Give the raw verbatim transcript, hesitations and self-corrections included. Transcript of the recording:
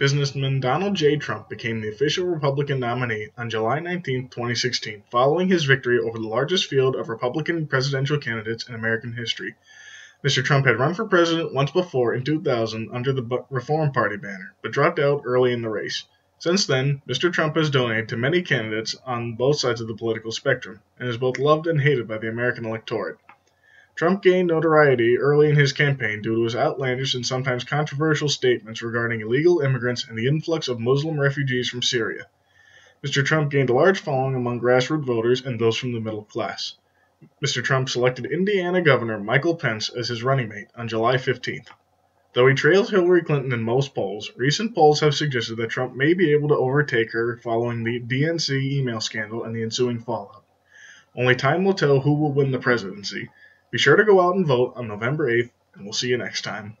Businessman Donald J. Trump became the official Republican nominee on July nineteenth, twenty sixteen, following his victory over the largest field of Republican presidential candidates in American history. Mister Trump had run for president once before in two thousand under the Reform Party banner, but dropped out early in the race. Since then, Mister Trump has donated to many candidates on both sides of the political spectrum, and is both loved and hated by the American electorate. Trump gained notoriety early in his campaign due to his outlandish and sometimes controversial statements regarding illegal immigrants and the influx of Muslim refugees from Syria. Mister Trump gained a large following among grassroots voters and those from the middle class. Mister Trump selected Indiana Governor Michael Pence as his running mate on July fifteenth. Though he trails Hillary Clinton in most polls, recent polls have suggested that Trump may be able to overtake her following the D N C email scandal and the ensuing fallout. Only time will tell who will win the presidency. Be sure to go out and vote on November eighth, and we'll see you next time.